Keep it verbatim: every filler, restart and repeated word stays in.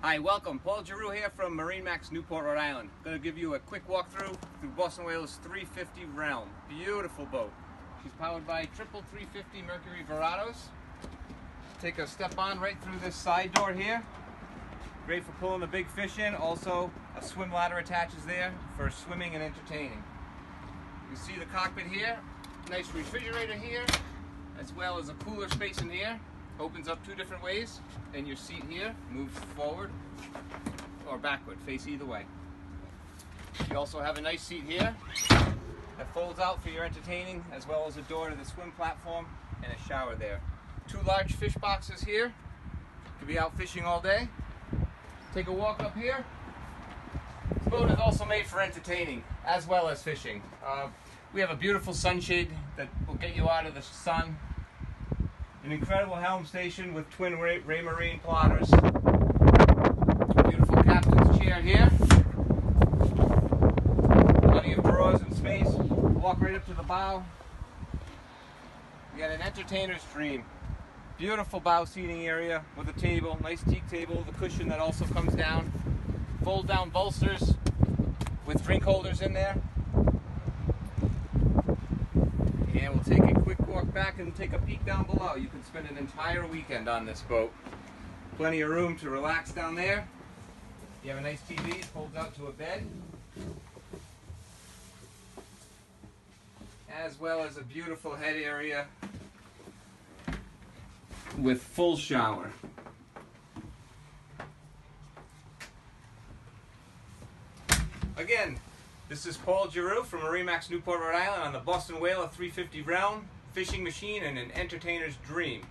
Hi, welcome. Paul Giroux here from MarineMax, Newport, Rhode Island. I'm going to give you a quick walkthrough through Boston Whaler's three fifty Realm. Beautiful boat. She's powered by triple three fifty Mercury Verados. Take a step on right through this side door here. Great for pulling the big fish in. Also, a swim ladder attaches there for swimming and entertaining. You can see the cockpit here. Nice refrigerator here, as well as a cooler space in here. Opens up two different ways, and your seat here moves forward or backward, face either way. You also have a nice seat here that folds out for your entertaining, as well as a door to the swim platform and a shower there. Two large fish boxes here. You could be out fishing all day. Take a walk up here. This boat is also made for entertaining as well as fishing. Uh, we have a beautiful sunshade that will get you out of the sun. An incredible helm station with twin Raymarine plotters. Beautiful captain's chair here. Plenty of drawers and space. Walk right up to the bow. You got an entertainer's dream. Beautiful bow seating area with a table, nice teak table, the cushion that also comes down. Fold down bolsters with drink holders in there. And we'll take a quick walk back and take a peek down below. You can spend an entire weekend on this boat. Plenty of room to relax down there. You have a nice T V, it folds out to a bed. As well as a beautiful head area with full shower. Again, this is Paul Giroux from MarineMax Newport, Rhode Island on the Boston Whaler three fifty Realm, fishing machine and an entertainer's dream.